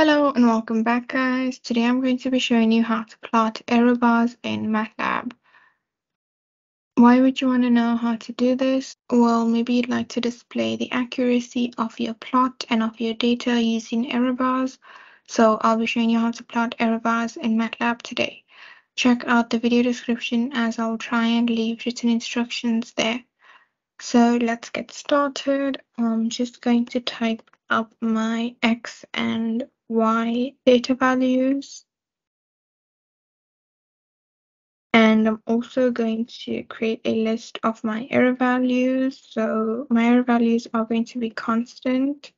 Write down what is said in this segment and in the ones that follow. Hello and welcome back, guys. Today I'm going to be showing you how to plot error bars in MATLAB. Why would you want to know how to do this? Well, maybe you'd like to display the accuracy of your plot and of your data using error bars. So I'll be showing you how to plot error bars in MATLAB today. Check out the video description as I'll try and leave written instructions there. So let's get started. I'm just going to type up my X and Y data values, and I'm also going to create a list of my error values. So my error values are going to be constant,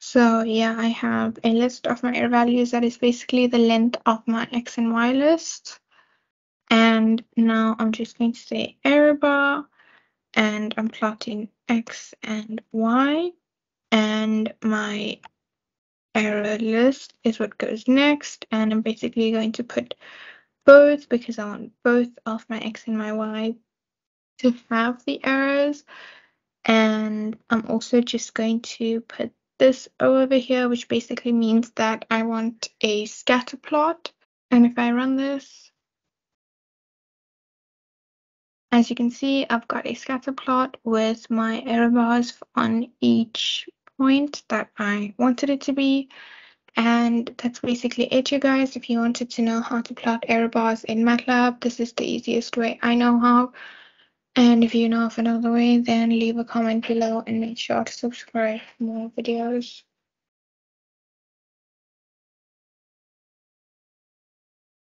so yeah, I have a list of my error values that is basically the length of my X and Y list. And now I'm just going to say error bar, and I'm plotting X and Y, and my error list is what goes next. And I'm basically going to put both because I want both of my X and my Y to have the errors. And I'm also just going to put this O over here, which basically means that I want a scatter plot. And if I run this, as you can see, I've got a scatter plot with my error bars on each point that I wanted it to be. And that's basically it, you guys. If you wanted to know how to plot error bars in MATLAB, this is the easiest way I know how. And if you know of another way, then leave a comment below and make sure to subscribe for more videos.